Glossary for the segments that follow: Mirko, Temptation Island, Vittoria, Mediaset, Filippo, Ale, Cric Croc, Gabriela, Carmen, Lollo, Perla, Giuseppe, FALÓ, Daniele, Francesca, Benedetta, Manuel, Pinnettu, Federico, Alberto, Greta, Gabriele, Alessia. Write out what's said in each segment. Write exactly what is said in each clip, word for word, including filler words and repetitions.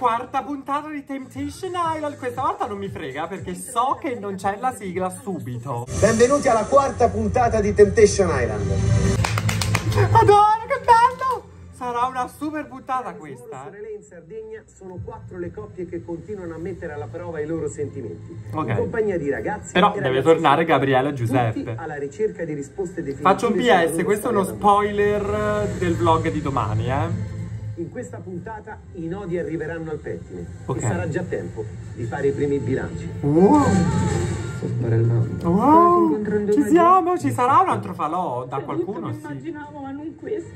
quarta puntata di Temptation Island. Questa volta non mi frega perché so che non c'è la sigla subito. Benvenuti alla quarta puntata di Temptation Island. Madonna, che bello! Sarà una super puntata questa. In Sardegna sono quattro le coppie che continuano a mettere alla prova i loro sentimenti. Ok. In compagnia di ragazzi. Però deve tornare Gabriele e Giuseppe. Alla ricerca di risposte definitive. Faccio un P S, questo è uno spoiler del vlog di domani, eh. In questa puntata i nodi arriveranno al pettine, okay, e sarà già tempo di fare i primi bilanci. Wow! Sto sparellando. Wow! Ci siamo! Ci sarà un altro falò da qualcuno? Non sì, immaginavo, ma non questo.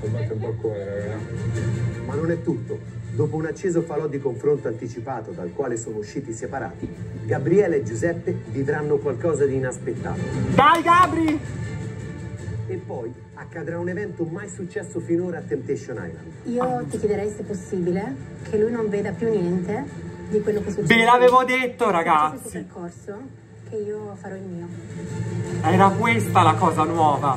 Salvate un po' il cuore, ragazzi. Ma non è tutto. Dopo un acceso falò di confronto anticipato dal quale sono usciti separati, Gabriele e Giuseppe vivranno qualcosa di inaspettato. Dai, Gabri! E poi accadrà un evento mai successo finora a Temptation Island. Io ah. ti chiederei, se possibile, che lui non veda più niente di quello che succede. Ve l'avevo detto, ragazzi, questo percorso, che io farò il mio. Era questa la cosa nuova.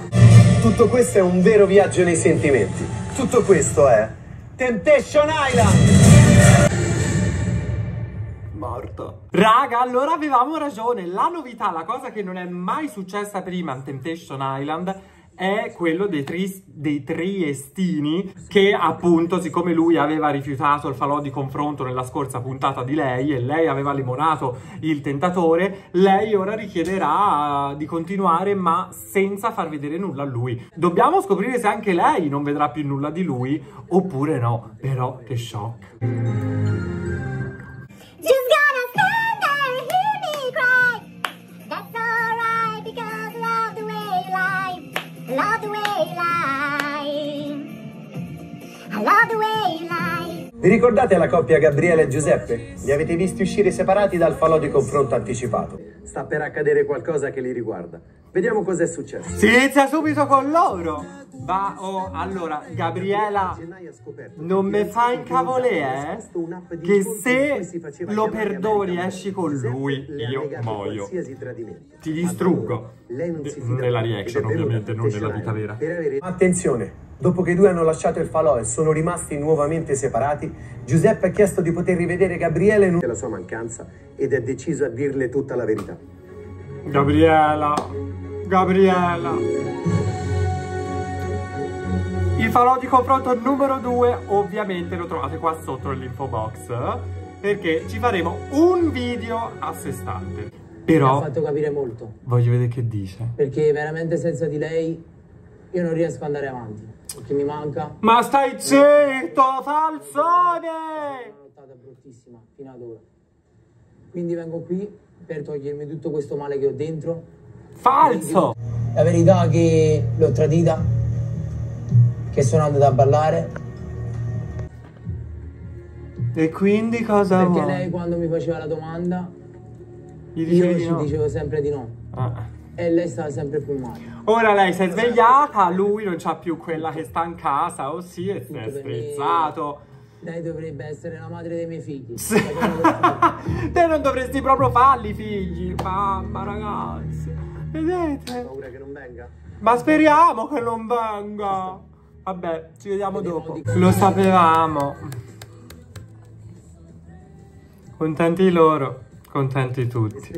Tutto questo è un vero viaggio nei sentimenti. Tutto questo è Temptation Island. Morto. Raga, allora avevamo ragione. La novità, la cosa che non è mai successa prima a Temptation Island, è quello dei, tri dei triestini che, appunto, siccome lui aveva rifiutato il falò di confronto nella scorsa puntata di lei e lei aveva limonato il tentatore, lei ora richiederà di continuare ma senza far vedere nulla a lui. Dobbiamo scoprire se anche lei non vedrà più nulla di lui oppure no. Però che shock. Vi ricordate la coppia Gabriele e Giuseppe? Li avete visti uscire separati dal falò di confronto anticipato. Sta per accadere qualcosa che li riguarda. Vediamo cosa è successo. Si inizia subito con loro. Va, oh, allora, Gabriela, non me fa incavolè, eh, che se lo perdoni esci con lui, io muoio. Ti distruggo. Nella reaction, ovviamente, non nella vita vera. Attenzione. Dopo che i due hanno lasciato il falò e sono rimasti nuovamente separati, Giuseppe ha chiesto di poter rivedere Gabriele in la sua mancanza ed è deciso a dirle tutta la verità. Gabriela, Gabriela. Il falò di confronto numero due ovviamente lo trovate qua sotto nell'info box, perché ci faremo un video a sé stante. Però mi ha fatto capire molto. Voglio vedere che dice. Perché veramente senza di lei io non riesco ad andare avanti. Che mi manca. Ma stai zitto, falsone! È una nottata bruttissima fino ad ora. Quindi vengo qui per togliermi tutto questo male che ho dentro. Falso! La verità è che l'ho tradita, che sono andata a ballare. E quindi cosa Perché vuoi? Lei quando mi faceva la domanda io ci no. dicevo sempre di no. Ah. E lei stava sempre più male. Ora lei si è svegliata, lui non c'ha più quella che sta in casa, oh sì, e si è sprezzato. Lei dovrebbe essere la madre dei miei figli. Sì. Te non dovresti proprio farli figli, mamma, ragazzi. Vedete? Ho paura che non venga. Ma speriamo che non venga. Vabbè, ci vediamo dopo. Lo sapevamo. Contenti loro. Contenti tutti.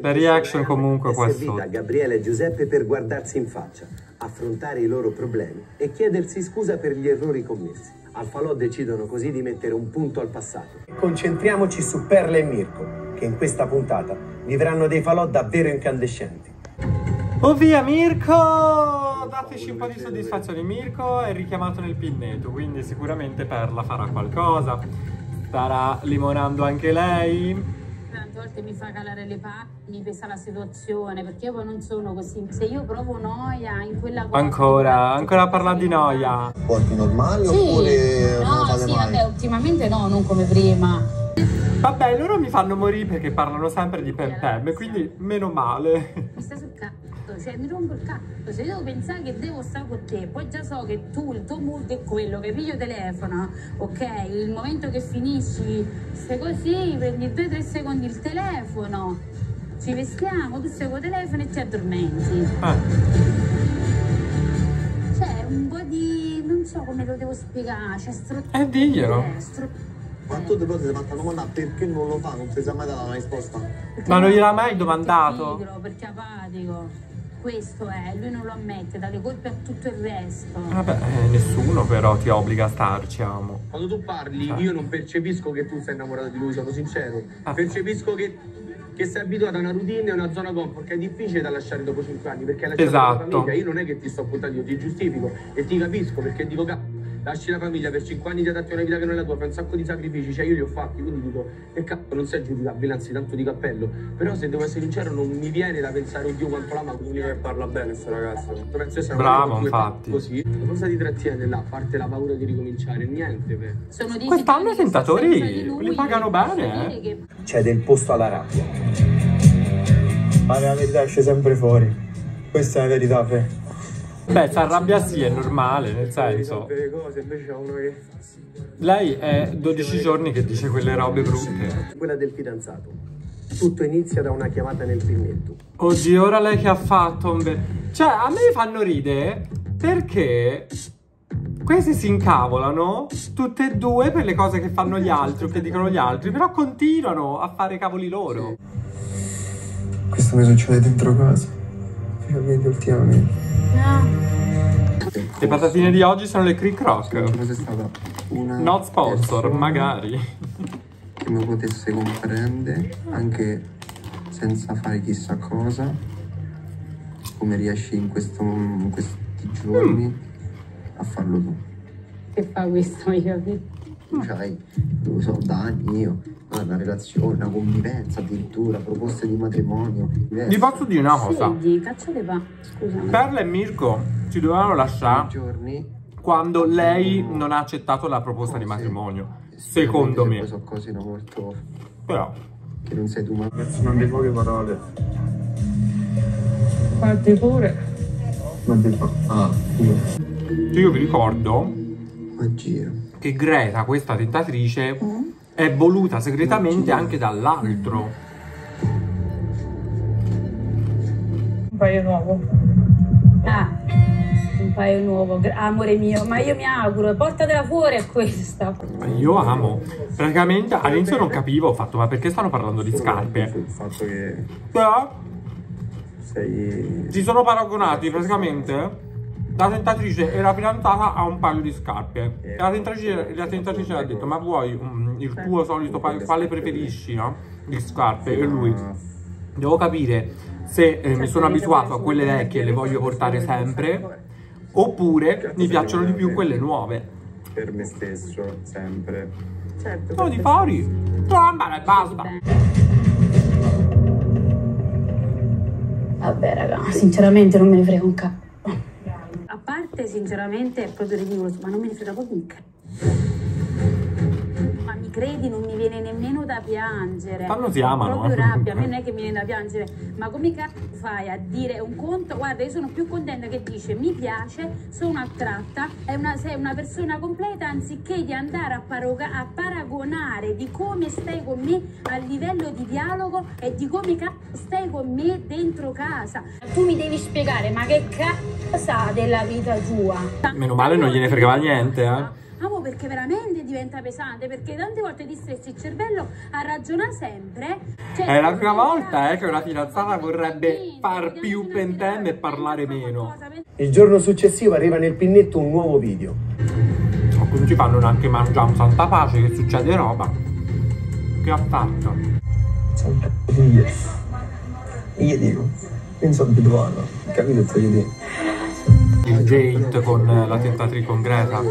La reaction comunque qua sotto. Gabriele e Giuseppe per guardarsi in faccia, affrontare i loro problemi e chiedersi scusa per gli errori commessi. Al falò decidono così di mettere un punto al passato. Concentriamoci su Perla e Mirko, che in questa puntata vivranno dei falò davvero incandescenti. Oh via Mirko! Dateci un po' di soddisfazione. Mirko è richiamato nel pinneto, quindi sicuramente Perla farà qualcosa. Starà limonando anche lei. Tante volte mi fa calare le palle, mi pesa la situazione, perché io poi non sono così. Se io provo noia in quella cosa... Ancora, ancora a parlare di noia. Porti normali sì, oppure... No, non sì, mai. Vabbè, ultimamente no, non come prima. Vabbè, loro mi fanno morire perché parlano sempre di pem pem, quindi meno male. Mi sta sul cazzo, cioè mi rompo il cazzo. Se io pensare che devo stare con te, poi già so che tu, il tuo mood è quello, che piglio telefono, ok? Il momento che finisci, sei così, prendi due o tre secondi il telefono, ci vestiamo, tu sei col telefono e ti addormenti. Ah. Cioè, un po' di... non so, so come lo devo spiegare, cioè stro... Eh, diglielo. Eh, stro... Quanto di volte si è fatta domanda perché non lo fa, non si sa mai data la risposta. Perché ma non gliel'ha mai domandato? Perché è pigro, perché è apatico. Questo è, lui non lo ammette, dalle colpe a tutto il resto. Vabbè, eh, nessuno però ti obbliga a starci, amo. Quando tu parli, eh. io non percepisco che tu sei innamorato di lui, sono sincero. Ah. Percepisco che, che sei abituato a una routine e una zona comfort che è difficile da lasciare dopo cinque anni, perché hai lasciato esatto. la famiglia. Io non è che ti sto puntando, io ti giustifico e ti capisco, perché dico cazzo. Lasci la famiglia per cinque anni di adatti a una vita che non è la tua, fai un sacco di sacrifici, cioè io li ho fatti, quindi dico, e cazzo non sei giudicabile, anzi tanto di cappello. Però se devo essere sincero non mi viene da pensare, oddio quanto la l'amo, l'unico che parla bene sta ragazza. Penso sia bravo, infatti. Così. Cosa ti trattiene là? A parte la paura di ricominciare, niente per... Sono dei quest'anno i tentatori, li pagano bene, eh. C'è del posto alla rabbia. Ma la verità esce sempre fuori. Questa è la verità, Fe. Beh, si arrabbia sì, è normale, nel senso. Lei è dodici giorni che dice quelle robe brutte. Quella del fidanzato. Tutto inizia da una chiamata nel filmetto. Oggi ora lei che ha fatto un bel... Cioè, a me fanno ridere perché questi si incavolano tutte e due per le cose che fanno gli altri o che dicono gli altri, però continuano a fare cavoli loro. Questo mi succede dentro casa, veramente ultimamente. No. Le patatine di oggi sono le Cric Croc. Not sponsor, magari. Che mi potesse comprendere anche senza fare chissà cosa. Come riesci in, questo, in questi giorni mm. a farlo tu? Che fa questo, io? Cioè, lo so, da anni io. Una relazione, una convivenza addirittura, proposte di matrimonio. Vi posso dire una cosa? Sì, cacciate va, scusami. Perla e Mirko ci dovevano lasciare giorni quando lei no. non ha accettato la proposta oh, di matrimonio. Sì. Secondo me. Sono cose non molto. Però. Che non sei tu, ma. Non di poche parole. Quante pure. Non di poche. Ah, io. Io vi ricordo. Ma giro. Che Greta, questa tentatrice. Mm. È voluta segretamente anche dall'altro. Un paio nuovo. Ah, un paio nuovo, amore mio. Ma io mi auguro, portatela fuori a questa. Ma io amo. Praticamente all'inizio non capivo, ho fatto, ma perché stanno parlando di scarpe? Il fatto che... Però... Sei... Si sono paragonati praticamente... La tentatrice era fidanzata a un paio di scarpe e la tentatrice, la tentatrice ha detto ma vuoi um, il tuo solito paio, quale preferisci no? di scarpe? E lui devo capire se eh, mi sono abituato a quelle vecchie e le voglio portare sempre oppure mi piacciono di più quelle nuove. Per me stesso, sempre. Sono di fuori, tromba e basta. Vabbè raga, sinceramente non me ne frega un cazzo. A parte sinceramente è proprio ridicolo, ma non me ne frega proprio un cazzo. Ma mi credi, non mi viene nemmeno da piangere. Quando si amano. Ho proprio rabbia, a me non è che mi viene da piangere. Ma come cazzo fai a dire un conto? Guarda, io sono più contenta che dice mi piace, sono attratta, è una, sei una persona completa, anziché di andare a, a paragonare di come stai con me a livello di dialogo e di come cazzo stai con me dentro casa. Tu mi devi spiegare, ma che cazzo sa della vita tua. Meno male non gliene fregava niente, eh. Amo perché veramente diventa pesante, perché tante volte ti stressi il cervello a ragionare sempre. Cioè è la prima volta eh, che una fidanzata vorrebbe far più pentemme e parlare meno. Il giorno successivo arriva nel pinnetto un nuovo video. Ma non ci fanno neanche mangiare un santa pace, che succede roba. Che ha fatto? Io dico, non sono abituato, capito cosa io dico? Il date con la tentatrice con Greta.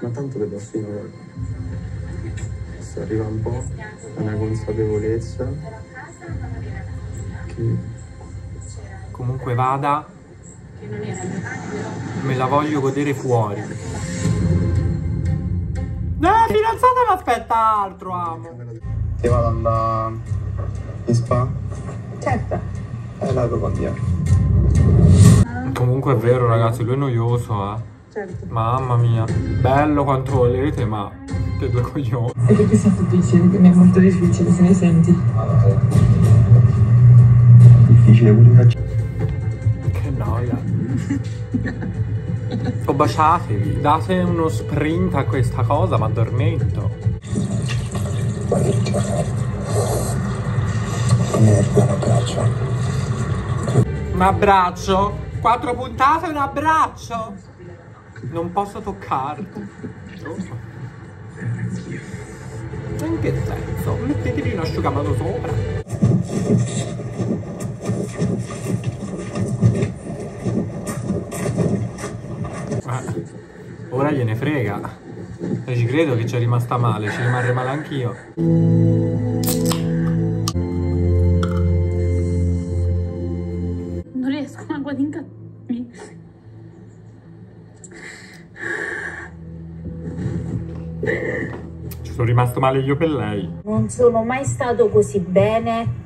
Ma tanto che da finora si arriva un po' a una consapevolezza che comunque vada me la voglio godere fuori. Eh, fidanzata mi aspetta altro, amo. Ti vado alla... in spa? Certo. È la tua bandiera. Comunque è vero ragazzi, lui è noioso eh. Certo. Mamma mia, bello quanto volete ma che due coglioni. È perché sono difficile, che mi è molto difficile, se ne senti. Difficile pure. Che noia. O baciatevi, date uno sprint a questa cosa, ma addormento. Un abbraccio. Un abbraccio? Quattro puntate e un abbraccio? Non posso toccarti. Oh. In che senso? Mettetevi un asciugamano sopra. Ora gliene frega. E ci credo che ci è rimasta male. Ci rimarrei male anch'io. Non riesco a guadagnarmi. Ci sono rimasto male io per lei. Non sono mai stato così bene.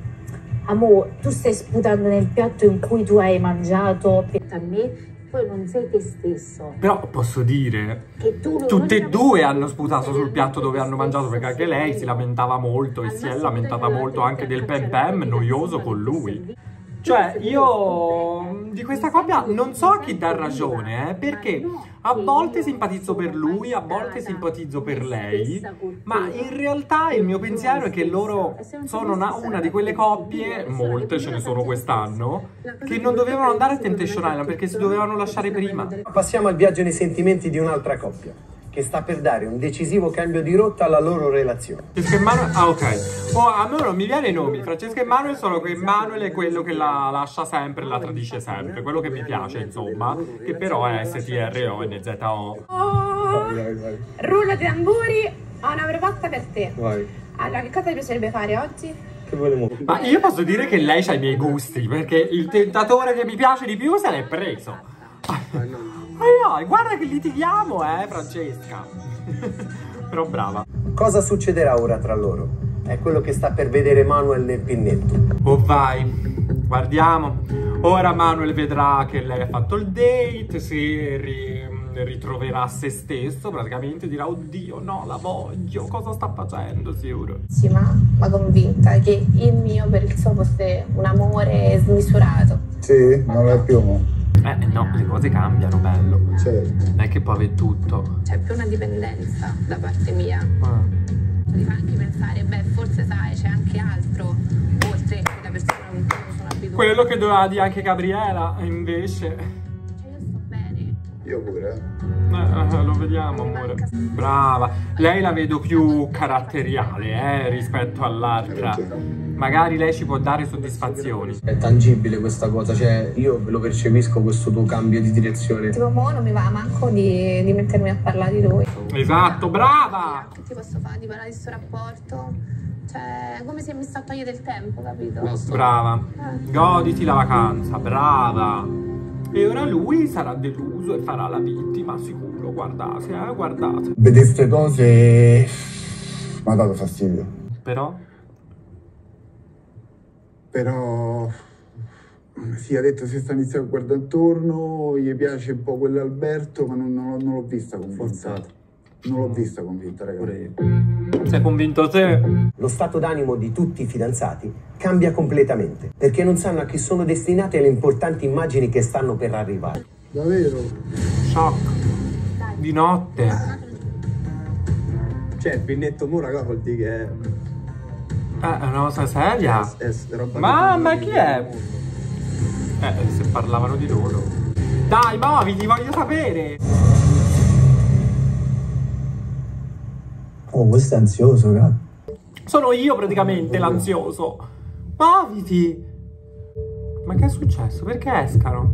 Amore, tu stai sputando nel piatto in cui tu hai mangiato. Per me poi non sei te stesso. Però posso dire che tu tutte e due hanno sputato sul piatto dove hanno mangiato, perché anche lei si lamentava molto e si è lamentata molto anche del pem pem noioso con lui. Cioè io di questa coppia non so a chi dà ragione, eh, perché a volte simpatizzo per lui, a volte simpatizzo per lei, ma in realtà il mio pensiero è che loro sono una, una di quelle coppie, molte ce ne sono quest'anno, che non dovevano andare a Temptation Island perché si dovevano lasciare prima. Passiamo al viaggio nei sentimenti di un'altra coppia che sta per dare un decisivo cambio di rotta alla loro relazione. Francesca e Manuel... Ah, ok. Oh, a me non mi viene i nomi. Francesca e Manuel sono che Manuel è quello che la lascia sempre, la tradisce sempre. Quello che mi piace, insomma, che però è S T R O N Z O. Oh, rullo di tamburi, ho una proposta per te. Vai. Allora, che cosa ti piacerebbe fare oggi? Che volevo... Ma io posso dire che lei ha i miei gusti, perché il tentatore che mi piace di più se l'è preso. Ma no, guarda che litighiamo, eh, Francesca. Però brava. Cosa succederà ora tra loro? È quello che sta per vedere Manuel nel pinnetto. Oh vai, guardiamo. Ora Manuel vedrà che lei ha fatto il date, si ri ritroverà se stesso, praticamente dirà oddio, no, la voglio, cosa sta facendo, sicuro. Sì, ma, ma convinta che il mio per il suo fosse un amore smisurato. Sì, non lo è più. Eh no, le cose cambiano, bello. Certo. Non è che può avere tutto. C'è più una dipendenza da parte mia. Ah. Ti fa anche pensare, beh, forse sai, c'è anche altro, oltre che la persona con cui sono abituata. Quello che doveva dire anche Gabriela, invece. Io sto bene. Io pure. Eh, lo vediamo, amore. Brava. Lei la vedo più caratteriale, eh, rispetto all'altra. Magari lei ci può dare soddisfazioni. È tangibile questa cosa, cioè io lo percepisco questo tuo cambio di direzione. Tipo mo non mi va manco di, di mettermi a parlare di lui. Esatto, brava! Che ti posso fare di parlare di questo rapporto? Cioè, è come se mi sta togliendo il tempo, capito? Brava, eh. Goditi la vacanza, brava! E ora lui sarà deluso e farà la vittima, sicuro, guardate, eh, guardate. Vedete queste cose... mi ha dato fastidio. Però? Però sì, ha detto si sta iniziando a guardare intorno, gli piace un po' quell'Alberto, ma non, non, non l'ho vista convinta. Forzato. Non l'ho vista convinta, ragazzi. Sei convinto te? Lo stato d'animo di tutti i fidanzati cambia completamente, perché non sanno a chi sono destinate le importanti immagini che stanno per arrivare. Davvero? Shock. Di notte. Cioè, il pinnetto mo, raga, vuol dire che... è... Eh, è una cosa seria? Yes, yes, roba. Mamma, chi è? Eh, se parlavano di loro. Dai, muoviti, voglio sapere! Oh, questo è ansioso, cazzo. Sono io praticamente oh, l'ansioso. Muoviti! Ma che è successo? Perché escano?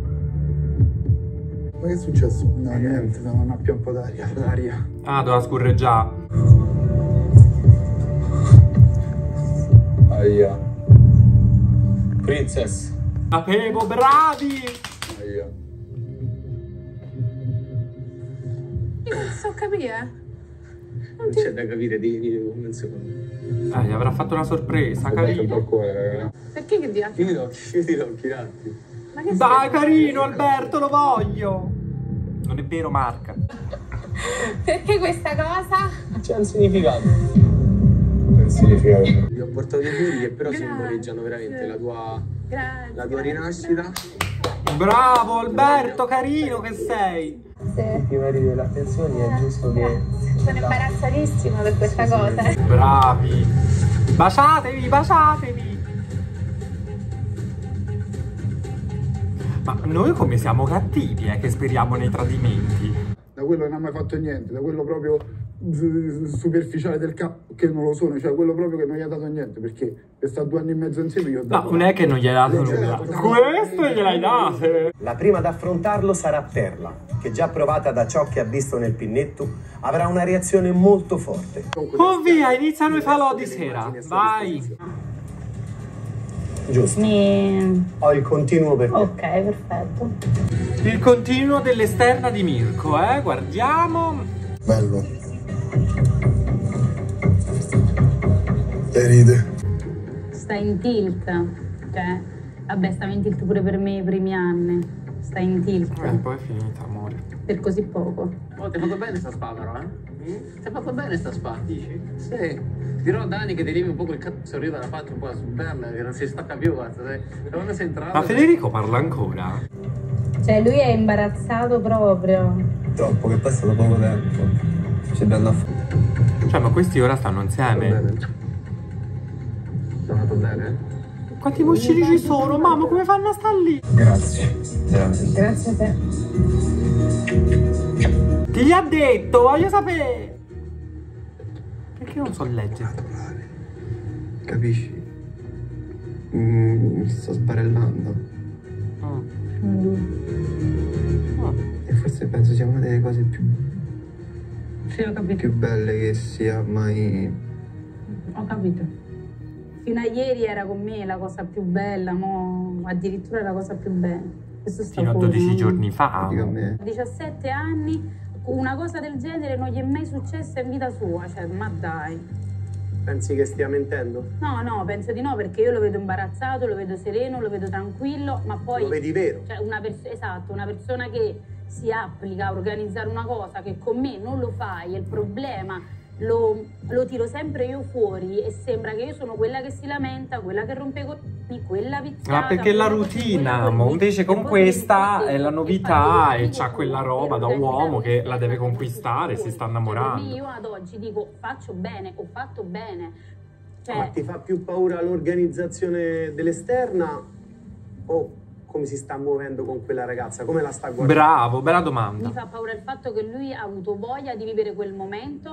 Ma che è successo? No, niente, non ha più un po' d'aria. Ah, doveva scurreggiare. Aia. Princess. Sapevo, bravi. Aia. Io non so capire. Non c'è ti... da capire di, di un secondo. Ah, gli avrà fatto una sorpresa, carino. Cuore, perché che diavolo? Io ti do, io ti do, tirati. Ma che dai, carino, Alberto, lo voglio. Non è vero, Marca. Perché questa cosa? C'è un significato. Significato. Ti ho portato dei fiori che però grazie. Simboleggiano veramente la tua, grazie, la tua rinascita. Bravo Alberto, carino che sei. Se... prima di delle attenzioni è giusto che... Sono imbarazzatissima per questa sì, cosa. Sì, bravi! Baciatevi, baciatevi! Ma noi come siamo cattivi, eh, che speriamo nei tradimenti. Da quello non ha mai fatto niente, da quello proprio superficiale del capo, che non lo sono, cioè quello proprio che non gli ha dato niente, perché per stare due anni e mezzo insieme io ho dato... Ma non è che non gli hai dato nulla, questo gliel'hai dato! La prima ad affrontarlo sarà Perla, che già provata da ciò che ha visto nel pinnetto, avrà una reazione molto forte. Oh via, iniziano i falò di sera, vai! Giusto. Mi... Ho il continuo per te. Ok, perfetto. Il continuo dell'esterna di Mirko, eh? Guardiamo. Bello. E ride. Sta in tilt. Cioè, vabbè, stava in tilt pure per me i primi anni. Sta in tilt. E eh, poi è finita, amore. Per così poco. Oh, ti ha fatto bene sta spa, però, eh? Mm? Ti ha fatto bene sta spa, dici? Sì. Dirò a Dani che ti levi un po' quel cazzo sorriso dalla faccia un po' su Perla, che non si stacca più, guarda, quando sei entrato... Ma Federico parla ancora? Cioè, lui è imbarazzato proprio. Troppo, che poi è stato poco tempo. C'è bello a fare. Cioè, ma questi ora stanno insieme. Sono andato bene? Quanti vocini ci sono, mamma, come fanno a star lì? Grazie, grazie. Grazie a te. Chi gli ha detto? Voglio sapere! Io non so leggere. Capisci? Mm, mi sto sbarellando. Oh. Mm. Oh. E forse penso sia una delle cose più... Sì, ho capito. Più belle che sia mai... Ho capito. Fino a ieri era con me la cosa più bella, mo addirittura la cosa più bella. Questo sta fino a dodici fuori, giorni fa. A diciassette anni... Una cosa del genere non gli è mai successa in vita sua, cioè, ma dai. Pensi che stia mentendo? No, no, penso di no, perché io lo vedo imbarazzato, lo vedo sereno, lo vedo tranquillo, ma poi... Lo vedi vero? Cioè, una esatto, una persona che si applica a organizzare una cosa che con me non lo fai, è il problema, lo, lo tiro sempre io fuori e sembra che io sono quella che si lamenta, quella che rompe coglioni, quella pizzata... Ma perché la routine, invece con questa è la novità e c'ha quella roba da uomo che la deve conquistare, si sta innamorando. Io ad oggi dico faccio bene, ho fatto bene. Cioè... Ma ti fa più paura l'organizzazione dell'esterna o come si sta muovendo con quella ragazza, come la sta guardando? Bravo, bella domanda. Mi fa paura il fatto che lui ha avuto voglia di vivere quel momento...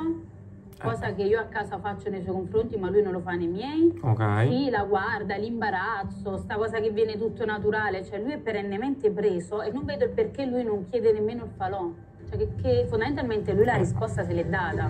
Cosa che io a casa faccio nei suoi confronti, ma lui non lo fa nei miei. Ok. Sì, la guarda, l'imbarazzo, sta cosa che viene tutto naturale. Cioè, lui è perennemente preso e non vedo il perché lui non chiede nemmeno il falò. Cioè, che, che fondamentalmente lui la risposta se l'è data.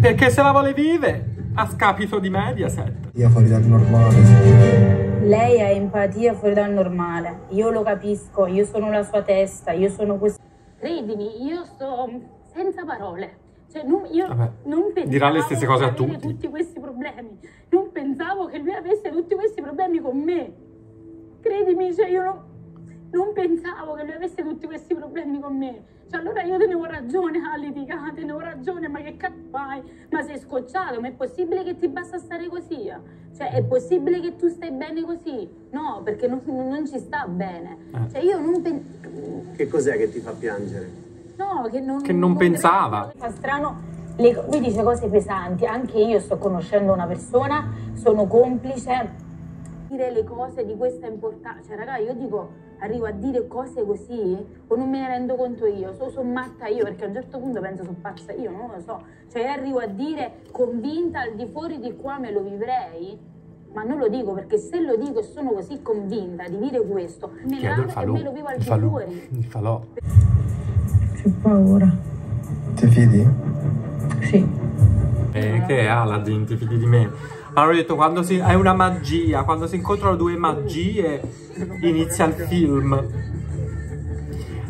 Perché se la vuole vive, a scapito di Mediaset. Io fuori dal normale. Lei ha empatia fuori dal normale. Io lo capisco, io sono la sua testa, io sono questo. Credimi, io sto senza parole. Cioè, non, io Vabbè, non pensavo dirà le stesse cose a tutti. tutti questi problemi. Non pensavo che lui avesse tutti questi problemi con me. Credimi, cioè io non, non pensavo che lui avesse tutti questi problemi con me. Cioè, allora io tenevo ragione a litigare, tenevo ragione, ma che cazzo fai? Ma sei scocciato, ma è possibile che ti basta stare così? Cioè, è possibile che tu stai bene così? No, perché non, non ci sta bene. Eh. Cioè, io non pensavo... Che cos'è che ti fa piangere? No, che non, che non pensava. Fa strano, le, lui dice cose pesanti, anche io sto conoscendo una persona, sono complice. Dire le cose di questa importanza, cioè raga, io dico, arrivo a dire cose così o non me ne rendo conto io, so, sono matta io, perché a un certo punto penso sono pazza io, non lo so. Cioè arrivo a dire convinta al di fuori di qua me lo vivrei. Ma non lo dico, perché se lo dico e sono così convinta di dire questo, me ne rendo e me lo vivo al di fuori. Il falò. Che paura. Ti fidi? Sì. Eh, che Aladdin, ti fidi di me? Allora ho detto, quando si, è una magia, quando si incontrano due magie inizia il film.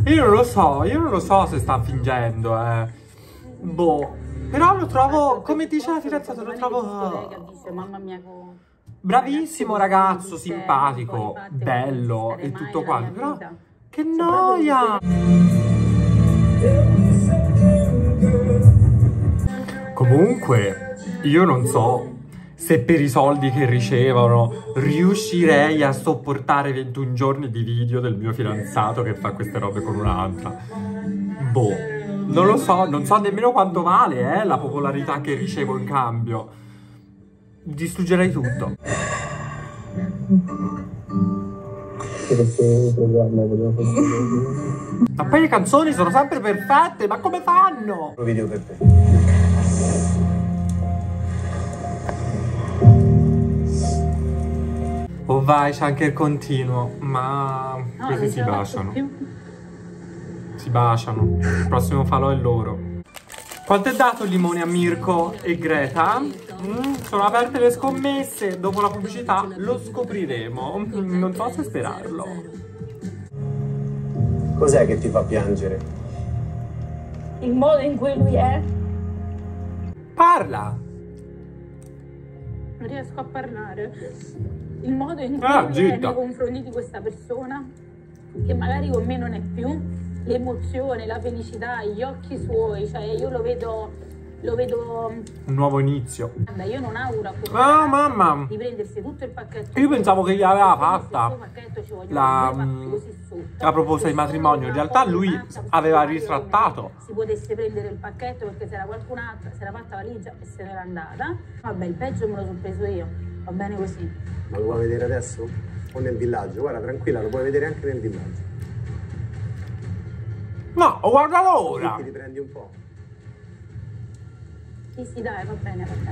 Io non lo so, io non lo so se sta fingendo, eh. Boh. Però lo trovo, come dice la fidanzata, lo trovo... Bravissimo ragazzo, simpatico, bello e tutto quanto. Però che noia! Comunque, io non so se per i soldi che ricevono riuscirei a sopportare ventuno giorni di video del mio fidanzato che fa queste robe con un'altra. Boh, non lo so, non so nemmeno quanto vale eh, la popolarità che ricevo in cambio. Distruggerei tutto. Ma poi le canzoni sono sempre perfette, ma come fanno? Un video per te. Oh vai, c'è anche il continuo, ma no, questi si baciano. Si baciano. Il prossimo falò è loro. Quanto è dato il limone a Mirko e Greta? Mm, sono aperte le scommesse. Dopo la pubblicità lo scopriremo. Non posso sperarlo. Cos'è che ti fa piangere? Il modo in cui lui è. Parla! Non riesco a parlare. Il modo in cui ah, è nei confronti di questa persona, che magari con me non è più, l'emozione, la felicità, gli occhi suoi, cioè io lo vedo, lo vedo... Un nuovo inizio. Guarda, io non auguro ah, mamma. Di prendersi tutto il pacchetto. Io pensavo che gli aveva fatta la, la proposta di matrimonio, in realtà lui aveva ritrattato. Si potesse prendere il pacchetto perché c'era qualcun'altra, si era fatta la valigia e se n'era andata. Vabbè, il peggio me lo sono preso io. Va bene così. Ma lo vuoi vedere adesso? O nel villaggio? Guarda, tranquilla, lo puoi vedere anche nel villaggio. No, guarda l'ora! Ti prendi un po'. Sì, sì, dai, va bene, va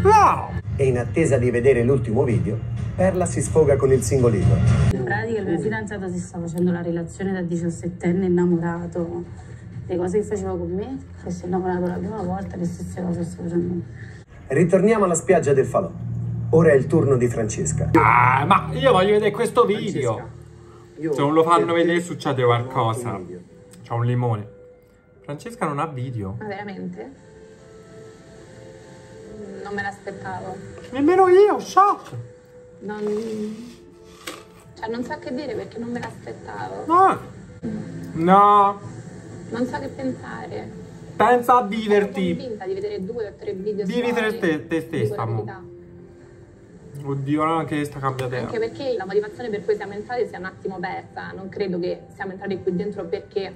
bene. No! E in attesa di vedere l'ultimo video, Perla si sfoga con il singolino. In pratica il mio fidanzato si sta facendo la relazione da diciassettenne innamorato. Le cose che faceva con me, che si è innamorato la prima volta, le stesse cose sto facendo. Ritorniamo alla spiaggia del falò. Ora è il turno di Francesca. Ah, ma io voglio vedere questo video. Se non lo fanno vedere succede qualcosa. C'ha un limone. Francesca non ha video. Ma veramente? Non me l'aspettavo. Nemmeno io, shock. Non... Cioè, non so che dire perché non me l'aspettavo. No. No. Non so che pensare. Pensa a viverti. Sono convinta di vedere due o tre video. Vivi te, te stessa. Oddio, no, che sta cambiando. Anche perché la motivazione per cui siamo entrati sia un attimo persa. Non credo che siamo entrati qui dentro perché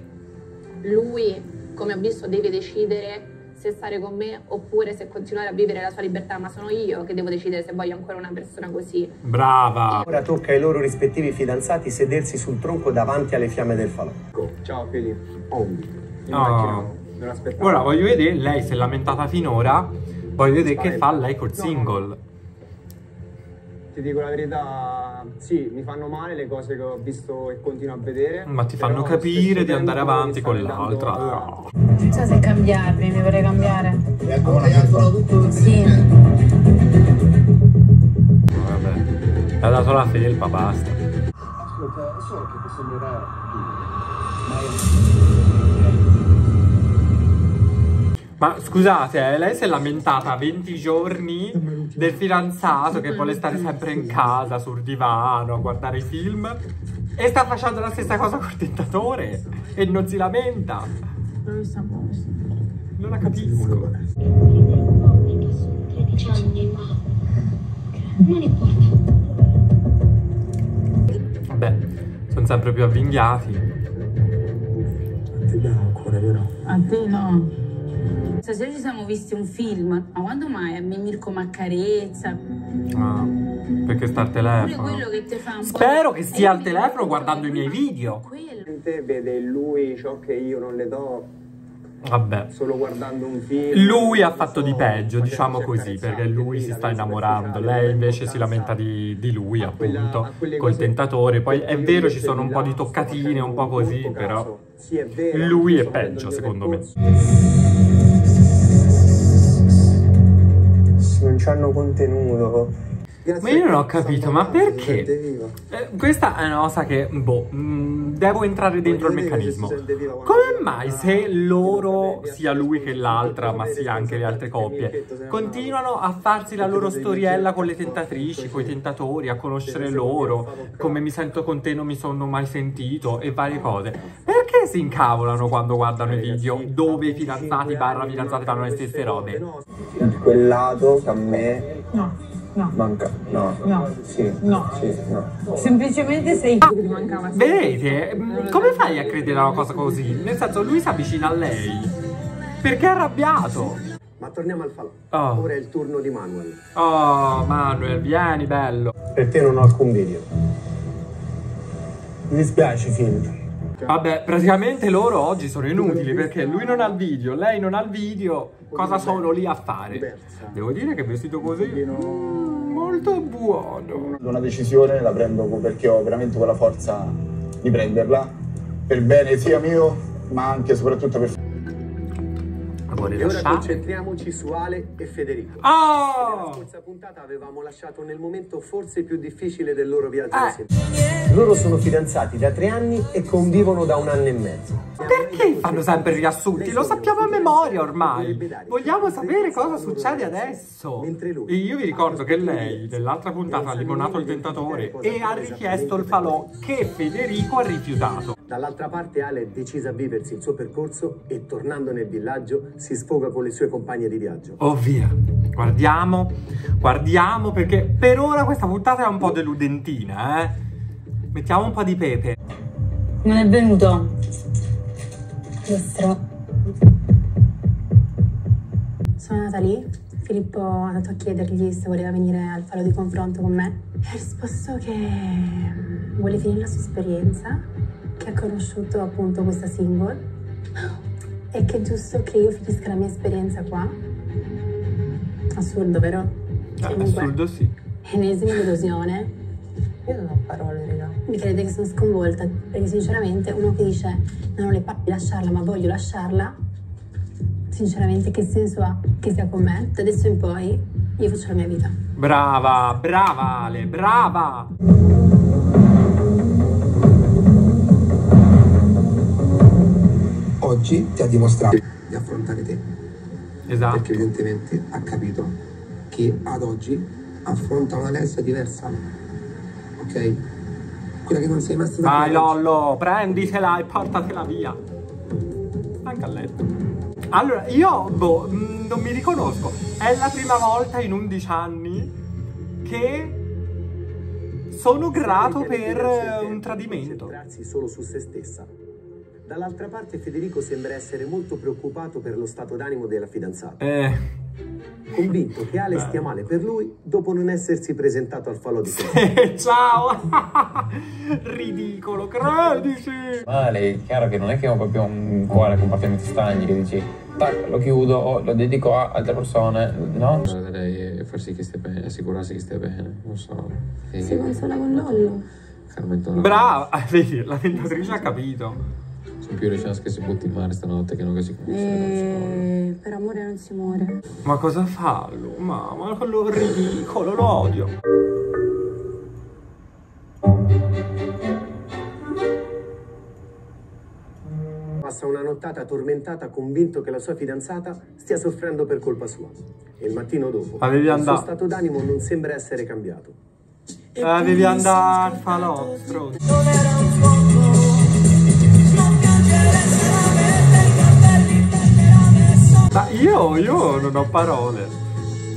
lui, come ho visto, deve decidere se stare con me oppure se continuare a vivere la sua libertà. Ma sono io che devo decidere se voglio ancora una persona così. Brava. Ora tocca ai loro rispettivi fidanzati sedersi sul tronco davanti alle fiamme del falò. Ciao Filippo. Oh, no. Non aspettavo. Ora voglio vedere, lei si è lamentata finora, voglio vedere Spaventa. Che fa lei col no, single. No. Ti dico la verità, sì, mi fanno male le cose che ho visto e continuo a vedere. Ma ti fanno capire di andare avanti con l'altra. No. Non so se cambiarmi, mi vorrei cambiare. E ancora, ancora tutto sì. Vabbè, ha dato la felpa, basta. Ascolta, so che ti sembrerà. Ma scusate, eh, lei si è lamentata venti giorni del fidanzato che vuole stare sempre in casa, sul divano, a guardare i film. E sta facendo la stessa cosa col tentatore. E non si lamenta. Non la capisco. Vabbè, sono sempre più avvinghiati. A te no ancora, vero? A te no. Stasera ci siamo visti un film, ma quando mai a me Mirko m'accarezza? Ah, perché sta al telefono. Che te fa un Spero po che stia al telefono guardando i miei video. Quello. Vede lui ciò che io non le do. Vabbè. Solo guardando un film. Lui ha fatto di peggio, diciamo così, perché lui si sta innamorando. Lei invece si lamenta di, di lui, appunto, col tentatore. Poi è vero, ci sono un po' di toccatine, un po' così, però lui è peggio, secondo me. Non ci hanno contenuto. Grazie. Ma io non ho capito, ma perché? Eh, questa è una cosa che, boh, mh, devo entrare dentro il meccanismo. Come mai, se loro, sia lui che l'altra, ma sia anche le altre coppie, continuano a farsi la loro storiella con le tentatrici, con i tentatori, a conoscere loro, come mi sento con te, non mi sono mai sentito, e varie cose? Perché si incavolano quando guardano i video dove i fidanzati barra fidanzate fanno le stesse robe? Quel lato che a me... no. No. Manca, no. No. Sì. No. Sì, no. Semplicemente sei ah, che mancava. Vedete? Come fai a credere a una cosa così? Nel senso, lui si avvicina a lei perché è arrabbiato. Ma torniamo al falò. Oh. Ora è il turno di Manuel. Oh, Manuel, vieni, bello. Per te non ho alcun video. Mi dispiace, Filippo. Vabbè, praticamente loro oggi sono inutili perché lui non ha il video, lei non ha il video. Cosa sono lì a fare? Devo dire che vestito così mm, molto buono. Una decisione la prendo perché ho veramente quella forza di prenderla, per bene sia mio ma anche e soprattutto per... E ora concentriamoci su Ale e Federico. Oh! Nella scorsa puntata avevamo lasciato nel momento forse più difficile del loro viaggio insieme. Eh. Loro sono fidanzati da tre anni e convivono da un anno e mezzo. Perché fanno sempre riassunti? Lo sappiamo a memoria ormai. Vogliamo sapere cosa succede adesso. E io vi ricordo che lei nell'altra puntata ha limonato il tentatore e ha richiesto il falò che Federico ha rifiutato. Dall'altra parte Ale è decisa a viversi il suo percorso e tornando nel villaggio si sfoga con le sue compagne di viaggio. Oh via, guardiamo, guardiamo perché per ora questa puntata è un po' deludentina, eh. Mettiamo un po' di pepe. Non è venuto. Nostro. Sono andata lì, Filippo è andato a chiedergli se voleva venire al falò di confronto con me. E ha risposto che vuole finire la sua esperienza, che ha conosciuto appunto questa single e che è giusto che io finisca la mia esperienza qua. Assurdo, vero? Ah, comunque, assurdo sì. Ennesima delusione. Io non ho parole, raga. Mi credete che sono sconvolta, perché sinceramente uno che dice non ho le palle di lasciarla ma voglio lasciarla, sinceramente che senso ha che sia con me? Da adesso in poi io faccio la mia vita. Brava, brava Ale, brava! Oggi ti ha dimostrato di affrontare te. Esatto. Perché evidentemente ha capito che ad oggi affronta una Alessia diversa. Ok? Quella che non sei mai stata. Vai Lollo, oggi. Prenditela e portatela via. Anche a letto. Allora, io boh, non mi riconosco. È la prima volta in undici anni che sono grato per un tradimento. Grazie solo su se stessa. Dall'altra parte Federico sembra essere molto preoccupato per lo stato d'animo della fidanzata. Eh. Convinto che Ale stia male per lui dopo non essersi presentato al falò di Perla. Ciao! Ridicolo, credici! Ale, è chiaro che non è che ho proprio un cuore compartimenti stagni che dici tac, lo chiudo o lo dedico a altre persone, no? Guarderei e far sì che stia bene, assicurarsi che stia bene, non so. E... si consola con Lollo. Carmen. Brava! Vedi, la tentatrice ha capito. Sono più le chance che si butti in mare stanotte che non che si conosce. Eh, per amore non si muore. Ma cosa fa lui? Mamma, quello ridicolo, lo odio. Passa una nottata tormentata, convinto che la sua fidanzata stia soffrendo per colpa sua. E il mattino dopo, Avevi il suo stato d'animo non sembra essere cambiato. Avevi andare al falò. Ma io, io non ho parole,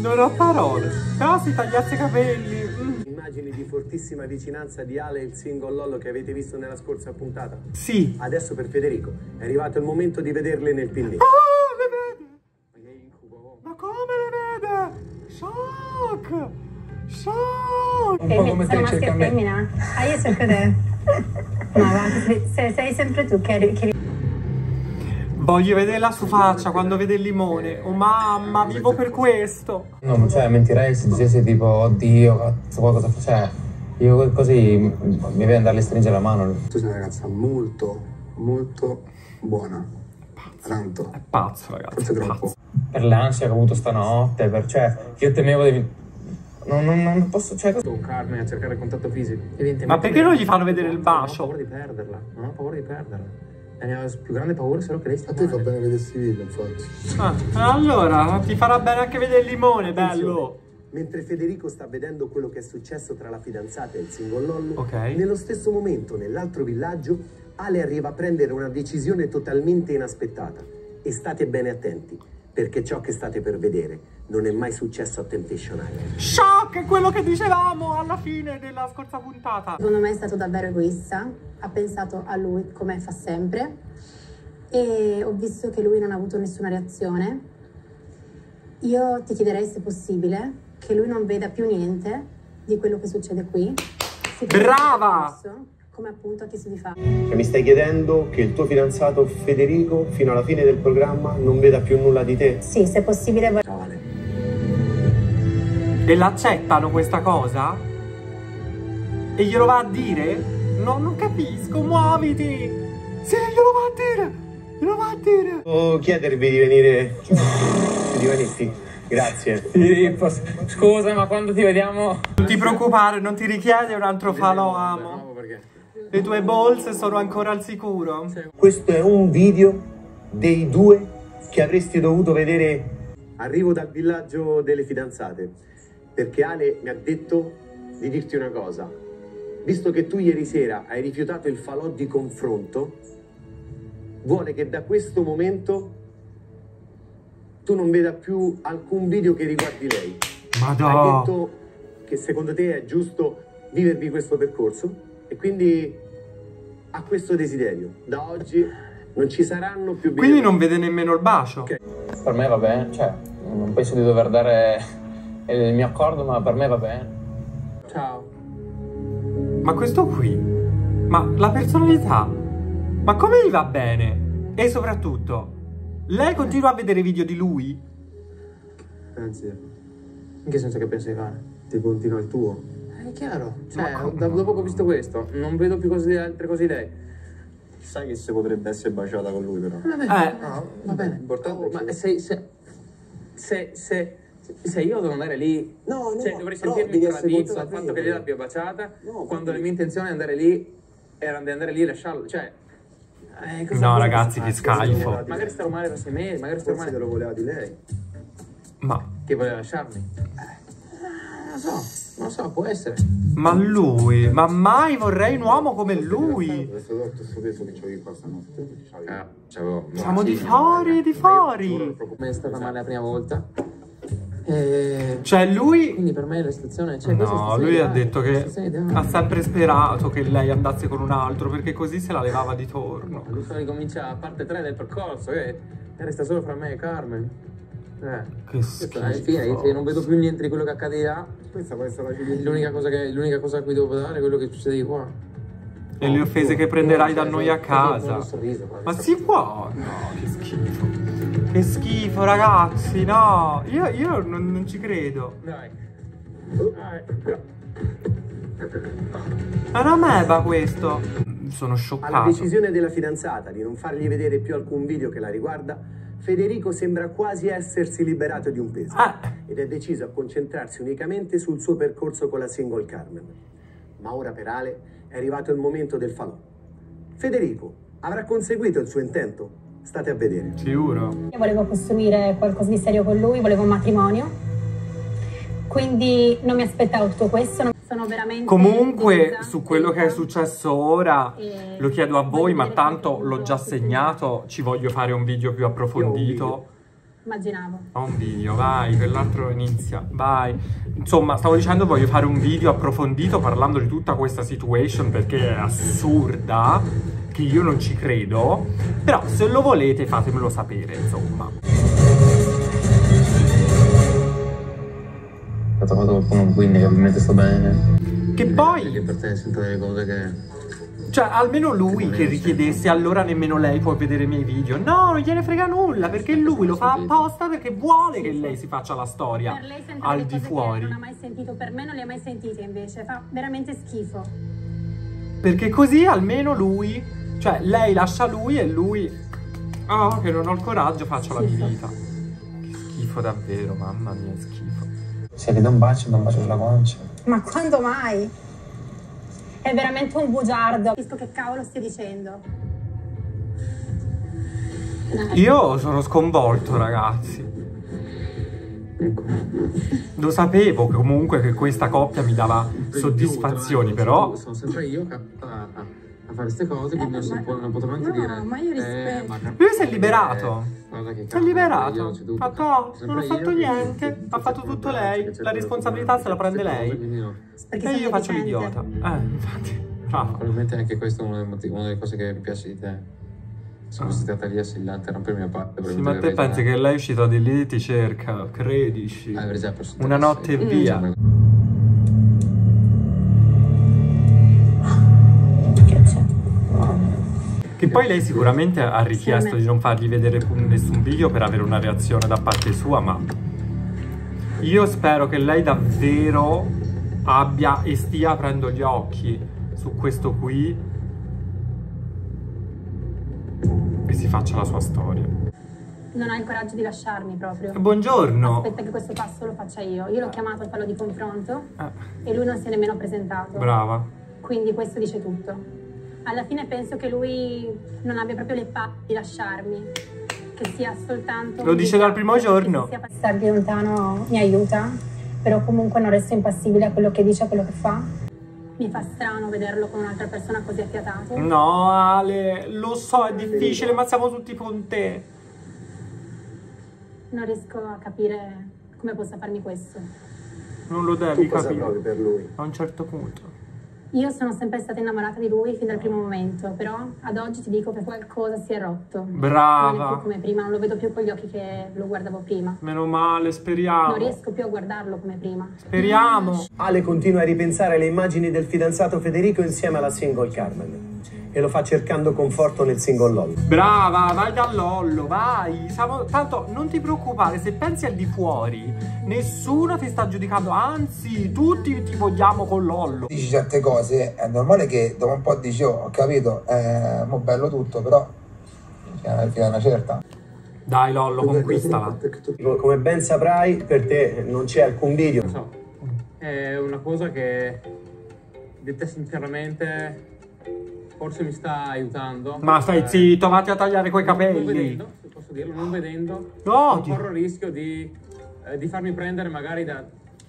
non ho parole, però si tagliasse i capelli. Mm. Immagini di fortissima vicinanza di Ale e il single Lollo che avete visto nella scorsa puntata? Sì. Adesso per Federico è arrivato il momento di vederle nel pillino. Ah, le vede? Ma come le vede? Shock! Shock! Un po' come te cerca me. Femmina. Ah, io cerco te. No, ma sei sempre tu che... che... voglio vedere la sua faccia quando vede il limone. Oh mamma, vivo per questo. No, cioè mentirei se dicessi tipo oddio, cazzo, cosa faccio? Cioè, io così mi viene a darle a stringere la mano. Tu sei una ragazza molto, molto buona. Pazzo. Tanto. È pazzo, ragazzi. Forse è troppo. Pazzo. Per l'ansia che ho avuto stanotte, per, cioè, io temevo di... Non, non, non posso, cioè... Con Carmen a cercare il contatto fisico. Ma perché non gli fanno vedere il bacio? Non ho paura di perderla, non ho paura di perderla. La mia più grande paura sarà che lei sta... A te fa bene vedere questi video, infatti. Ah, allora, ti farà bene anche vedere il limone, bello! Mentre Federico sta vedendo quello che è successo tra la fidanzata e il single Lollo, okay. Nello stesso momento, nell'altro villaggio, Ale arriva a prendere una decisione totalmente inaspettata. E state bene attenti, perché ciò che state per vedere non è mai successo a Temptation Island. Shock! Quello che dicevamo alla fine della scorsa puntata. Secondo me è stato davvero egoista. Ha pensato a lui come fa sempre. E ho visto che lui non ha avuto nessuna reazione. Io ti chiederei, se possibile, che lui non veda più niente di quello che succede qui. Brava! Come appunto a chi si rifà. Che mi stai chiedendo che il tuo fidanzato Federico, fino alla fine del programma, non veda più nulla di te? Sì, se possibile vorrei... E l'accettano questa cosa? E glielo va a dire? No, non capisco, muoviti! Sì, glielo va a dire! Glielo va a dire! Oh, chiedervi di venire... di vanisti. Grazie. Filippo, scusa, ma quando ti vediamo... Non ti preoccupare, non ti richiede un altro falò, amo. Le tue bolse sono ancora al sicuro. Questo è un video dei due che avresti dovuto vedere... Arrivo dal villaggio delle fidanzate. Perché Ale mi ha detto di dirti una cosa. Visto che tu ieri sera hai rifiutato il falò di confronto, vuole che da questo momento tu non veda più alcun video che riguardi lei. Madonna. Hai detto che secondo te è giusto vivervi questo percorso e quindi ha questo desiderio. Da oggi non ci saranno più video. Quindi non vede nemmeno il bacio. Okay. Per me va bene, cioè non penso di dover dare... il mio accordo, ma per me va bene. Ciao. Ma questo qui? Ma la personalità? Ma come gli va bene? E soprattutto, lei continua a vedere video di lui? Anzi, in che senso che pensi di fare? Ti continua il tuo? È chiaro. Cioè, da, dopo che ho visto questo, non vedo più cose di altre cose di lei. Sai che se potrebbe essere baciata con lui, però. Va bene. Eh. No, va bene. Importante. Oh, ma se... se... se... se... Se io devo andare lì, no, no, cioè dovrei sentirmi tradito dal fatto che lei l'abbia baciata, no, quando la mia intenzione di andare lì era di andare lì e lasciarlo, cioè... Eh, no ragazzi, che scalfo. Magari starò male per sei mesi, magari starò male... Forse te lo voleva di lei. Ma... Che voleva lasciarmi? Eh, non lo so, non lo so, può essere. Ma lui, ma mai vorrei un uomo come lui. Ah, siamo di fuori, di fuori. Come è stata male la prima volta? Eh, cioè lui... Quindi per me la situazione... Cioè, no, lui ha detto che ha sempre sperato che lei andasse con un altro, perché così se la levava di torno. Adesso ricomincia la parte tre del percorso, che resta solo fra me e Carmen. Eh. Che schifo. Alla fine, se non vedo più niente di quello che accadeva, l'unica cosa, cosa a cui devo dare è quello che succede di qua. E oh, le offese che prenderai da noi a casa. Sorriso, ma si può? No, che schifo. Che schifo, ragazzi, no! Io, io non, non ci credo. Dai. Ma non me va questo. Sono scioccato. Alla decisione della fidanzata di non fargli vedere più alcun video che la riguarda, Federico sembra quasi essersi liberato di un peso. Ah. Ed è deciso a concentrarsi unicamente sul suo percorso con la single Carmen. Ma ora per Ale è arrivato il momento del falò. Federico avrà conseguito il suo intento? State a vedere. Sicuro. Io volevo costruire qualcosa di serio con lui, volevo un matrimonio, quindi non mi aspettavo tutto questo. Non sono veramente... Comunque, su quello che è successo ora, lo chiedo a voi, ma tanto l'ho già segnato, ci voglio fare un video più approfondito. Immaginavo. Un video, vai, quell'altro inizia, vai. Insomma, stavo dicendo, voglio fare un video approfondito parlando di tutta questa situation, perché è assurda. Io non ci credo, però se lo volete fatemelo sapere, insomma. Ho trovato qualcuno, quindi ovviamente sto bene. Che poi... Perché per te sento delle cose che... Cioè, almeno lui che richiedesse, allora nemmeno lei può vedere i miei video. No, non gliene frega nulla, perché lui lo fa apposta perché vuole che lei si faccia la storia per lei al di fuori. Non ha mai sentito, per me non le ha mai sentite invece, fa veramente schifo. Perché così almeno lui... Cioè, lei lascia lui e lui... Oh, che non ho il coraggio, faccio schifo. La mia vita. Che schifo davvero, mamma mia, schifo. Se le do un bacio, mi do un bacio sulla concia. Ma quando mai? È veramente un bugiardo. Capisco che cavolo stai dicendo. Io sono sconvolto, ragazzi. Lo sapevo comunque che questa coppia mi dava soddisfazioni, però... Sono sempre io che... a fare queste cose, quindi eh, non, non potrò neanche no, dire. Ma io rispetto. Eh, lui si è liberato. Eh, si è liberato. Fatto, non ho fatto niente. Ha fatto tutto lei. La responsabilità se la prende lei. No. E io faccio l'idiota. Eh, infatti. Bravo. Probabilmente anche questo è una delle cose che mi piace di te. Sono ah. stata lì assillante, non per mia parte. Per sì, ma te pensi che lei è uscita di lì e ti cerca, credici. Ah, già una notte e via. Mm. Che poi lei sicuramente ha richiesto di non fargli vedere nessun video per avere una reazione da parte sua, ma io spero che lei davvero abbia e stia aprendo gli occhi su questo qui e si faccia la sua storia. Non ha il coraggio di lasciarmi proprio. Buongiorno. Aspetta che questo passo lo faccia io. Io l'ho chiamato al fallo di confronto ah. e lui non si è nemmeno presentato. Brava. Quindi questo dice tutto. Alla fine penso che lui non abbia proprio le palle di lasciarmi, che sia soltanto... Lo dice dal primo giorno. Che sia passargli lontano mi aiuta, però comunque non resto impassibile a quello che dice, a quello che fa. Mi fa strano vederlo con un'altra persona così affiatato. No, Ale, lo so, è difficile, ma siamo tutti con te. Non riesco a capire come possa farmi questo. Non lo devi tu capire. Cosa per lui? A un certo punto. Io sono sempre stata innamorata di lui fin dal primo momento, però ad oggi ti dico che qualcosa si è rotto. Brava! Non è più come prima, non lo vedo più con gli occhi che lo guardavo prima. Meno male, speriamo. Non riesco più a guardarlo come prima. Speriamo! Ale continua a ripensare alle immagini del fidanzato Federico insieme alla single Carmen. E lo fa cercando conforto nel single Lollo. Brava, vai dal Lollo, vai! Siamo... Tanto non ti preoccupare, se pensi al di fuori, nessuno ti sta giudicando, anzi, tutti ti vogliamo con Lollo. Dici certe cose, è normale che dopo un po' dici, oh, ho capito, è eh, bello tutto, però è una certa. Dai Lollo, conquistala. Come ben saprai, per te non c'è alcun video. Non so, è una cosa che, detta sinceramente... Forse mi sta aiutando. Ma stai eh, zitto, vatti a tagliare quei capelli. Non vedendo, se posso dirlo, non vedendo. No! Corro il rischio di, eh, di farmi prendere magari da,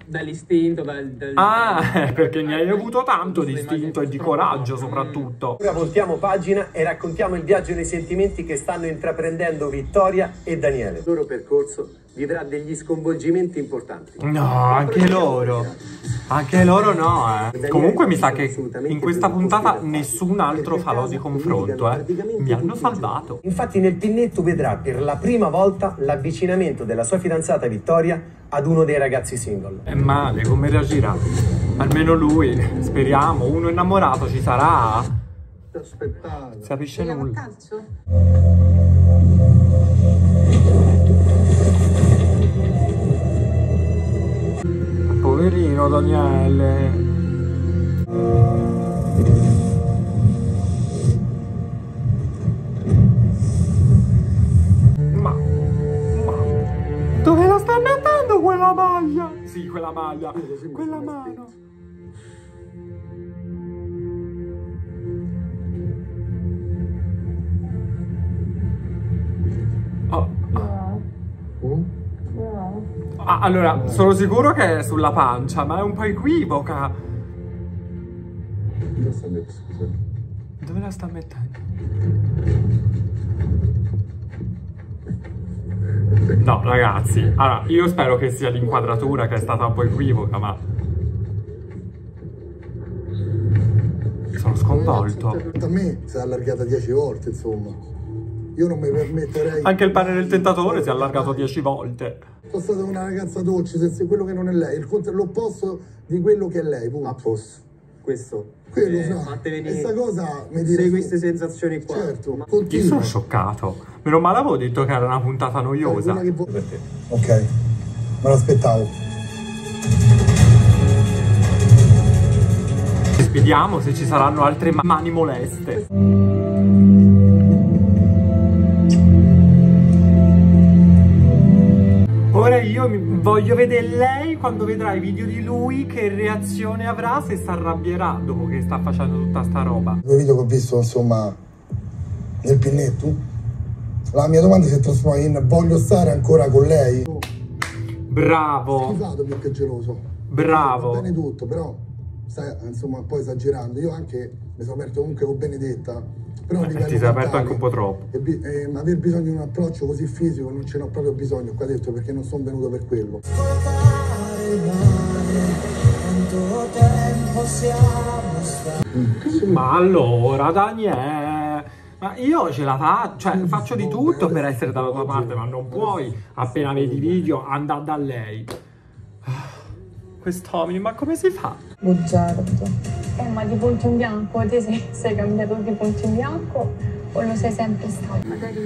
dall'istinto. Dal, dal, ah, dal, perché ne hai avuto tanto di istinto e di coraggio, soprattutto. Ora voltiamo pagina e raccontiamo il viaggio dei sentimenti che stanno intraprendendo Vittoria e Daniele. Il loro percorso vivrà degli sconvolgimenti importanti. No, anche loro. Anche loro no, eh. Comunque mi sa che in questa puntata nessun altro falò di confronto, eh. Mi hanno salvato. Infatti nel pinnetto vedrà per la prima volta l'avvicinamento della sua fidanzata Vittoria ad uno dei ragazzi single. È male, come reagirà? Almeno lui, speriamo, uno innamorato ci sarà. Si capisce nulla. Poverino Daniele. Ma, ma dove la sta mettendo quella maglia? Sì, quella maglia, quella mano. Oh, oh. Ah, allora, sono sicuro che è sulla pancia, ma è un po' equivoca. Dove la sta mettendo? No, ragazzi. Allora, io spero che sia l'inquadratura che è stata un po' equivoca, ma... Sono sconvolto. Da me si è allargata dieci volte, insomma. Io non mi permetterei... Anche il pane del tentatore si è allargato dieci volte. Sono stata una ragazza dolce, se, se quello che non è lei, l'opposto di quello che è lei. Punto. A posto. Questo. Quello eh, so. Questa cosa mi dice. Sei queste sensazioni qua. Certo. Ma... Io sono scioccato. Meno male avevo detto che era una puntata noiosa. Che per te. Ok, me l'aspettavo. Spediamo se ci saranno altre mani moleste. io voglio vedere lei quando vedrà i video di lui che reazione avrà, se si arrabbierà dopo che sta facendo tutta sta roba. Due video che ho visto insomma nel pinnetto, la mia domanda si è trasformata in voglio stare ancora con lei. Oh. Bravo. Scusate perché è geloso. Bravo. Va bene tutto, però sta, insomma un po' esagerando. Io anche mi sono aperto comunque con Benedetta. Però ti sei aperto anche un po' troppo. E, e, aver bisogno di un approccio così fisico non ce n'ho proprio bisogno, qua dentro, perché non sono venuto per quello. Ma allora, Daniele, ma io ce la faccio, cioè faccio di tutto per essere dalla tua parte, ma non puoi appena vedi video andare da lei. Quest'uomo, ma come si fa? Bugiardo. Eh, ma di punto in bianco, te sei, sei cambiato di punto in bianco o lo sei sempre stato? Magari...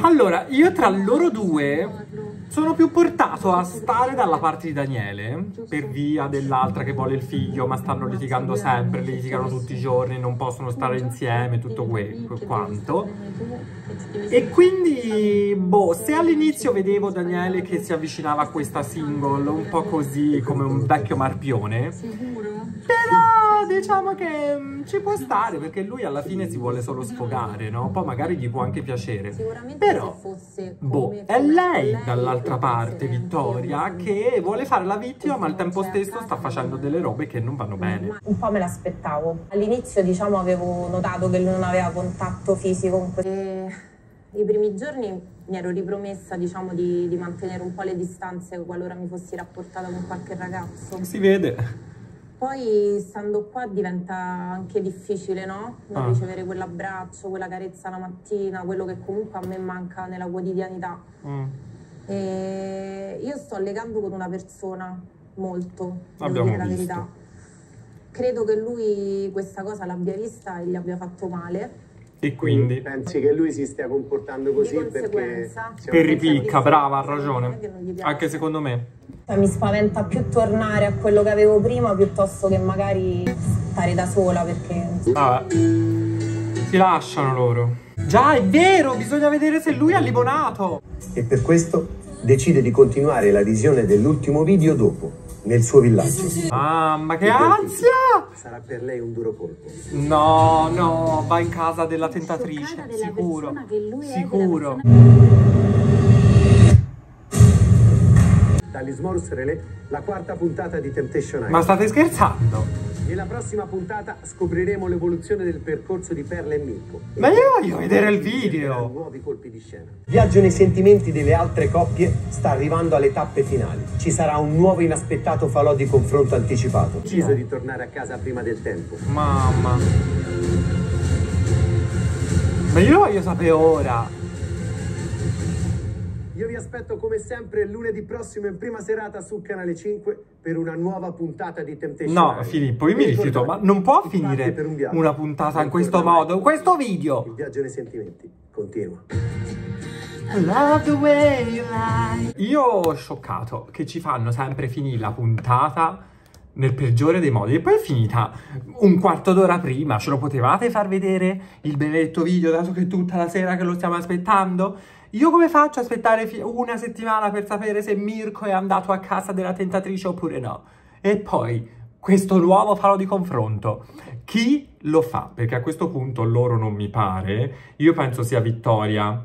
Allora, io tra loro due sono più portato a stare dalla parte di Daniele per via dell'altra che vuole il figlio, ma stanno litigando sempre, litigano tutti i giorni, non possono stare insieme, tutto quel, quel quanto. E quindi, boh, se all'inizio vedevo Daniele che si avvicinava a questa single un po' così come un vecchio marpione, però... diciamo che mh, ci può stare perché lui alla fine si vuole solo sfogare, no? Poi magari gli può anche piacere, però boh, è lei dall'altra parte, Vittoria, che vuole fare la vittima ma al tempo stesso sta facendo delle robe che non vanno bene. Un po' me l'aspettavo. All'inizio diciamo avevo notato che lui non aveva contatto fisico con questo. I primi giorni mi ero ripromessa, diciamo, di, di mantenere un po' le distanze qualora mi fossi rapportata con qualche ragazzo. Si vede. Poi, stando qua, diventa anche difficile, no? Non ah. ricevere quell'abbraccio, quella carezza la mattina, quello che comunque a me manca nella quotidianità. Mm. E io sto legando con una persona molto, devo dire la verità. Credo che lui questa cosa l'abbia vista e gli abbia fatto male. E quindi? Pensi che lui si stia comportando così perché... Per ripicca, brava, ha ragione. Anche secondo me. Mi spaventa più tornare a quello che avevo prima piuttosto che magari stare da sola perché... Vabbè, si lasciano loro. Già, è vero, bisogna vedere se lui ha limonato. E per questo decide di continuare la visione dell'ultimo video dopo. Nel suo villaggio. Mamma che ansia! Sarà per lei un duro colpo. No, no, va in casa della tentatrice. Sicuro. Sicuro. Dagli Smorsrele, la quarta puntata di Temptation Island. Ma state scherzando? Nella prossima puntata scopriremo l'evoluzione del percorso di Perla e Mirko. Ma io voglio vedere il video! Nuovi colpi di scena. Viaggio nei sentimenti delle altre coppie sta arrivando alle tappe finali. Ci sarà un nuovo inaspettato falò di confronto anticipato. Deciso di tornare a casa prima del tempo. Mamma. Ma io lo voglio sapere ora. Io vi aspetto come sempre lunedì prossimo in prima serata su Canale cinque per una nuova puntata di Temptation Island. No, Filippo, io mi rifiuto, ma non può finire un una puntata in questo modo, in questo video. Il viaggio nei sentimenti continua. I love the way you lie. Io ho scioccato che ci fanno sempre finire la puntata nel peggiore dei modi e poi è finita un quarto d'ora prima. Ce lo potevate far vedere il benedetto video dato che è tutta la sera che lo stiamo aspettando? Io come faccio a aspettare una settimana per sapere se Mirko è andato a casa della tentatrice oppure no? E poi, questo nuovo falò di confronto, chi lo fa? Perché a questo punto loro non mi pare, io penso sia Vittoria,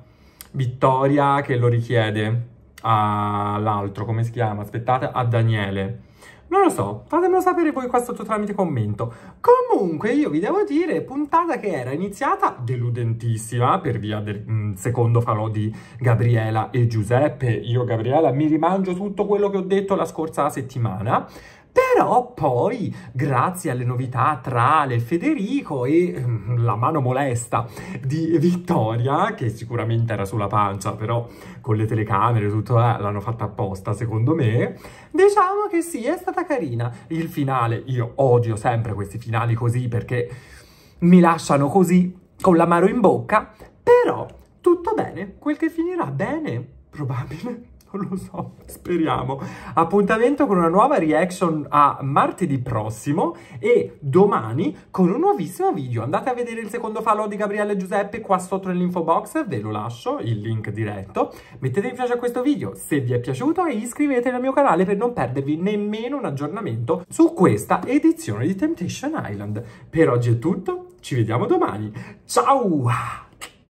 Vittoria che lo richiede all'altro, come si chiama? Aspettate, a Daniele. Non lo so, fatemelo sapere voi qua sotto tramite commento. Comunque io vi devo dire, puntata che era iniziata deludentissima per via del mh, secondo falò di Gabriela e Giuseppe. Io, Gabriela, mi rimangio tutto quello che ho detto la scorsa settimana. Però poi, grazie alle novità tra Ale e Federico e mh, la mano molesta di Vittoria, che sicuramente era sulla pancia, però con le telecamere tutto eh, l'hanno fatta apposta, secondo me, diciamo che sì, è stata carina. Il finale, io odio sempre questi finali così perché mi lasciano così, con l'amaro in bocca, però tutto bene, quel che finirà bene, probabile. non lo so, speriamo. Appuntamento con una nuova reaction a martedì prossimo e domani con un nuovissimo video. Andate a vedere il secondo falò di Gabriele e Giuseppe qua sotto nell'info box, ve lo lascio, il link diretto. Mettete mi piace a questo video se vi è piaciuto e iscrivetevi al mio canale per non perdervi nemmeno un aggiornamento su questa edizione di Temptation Island. Per oggi è tutto, ci vediamo domani. Ciao!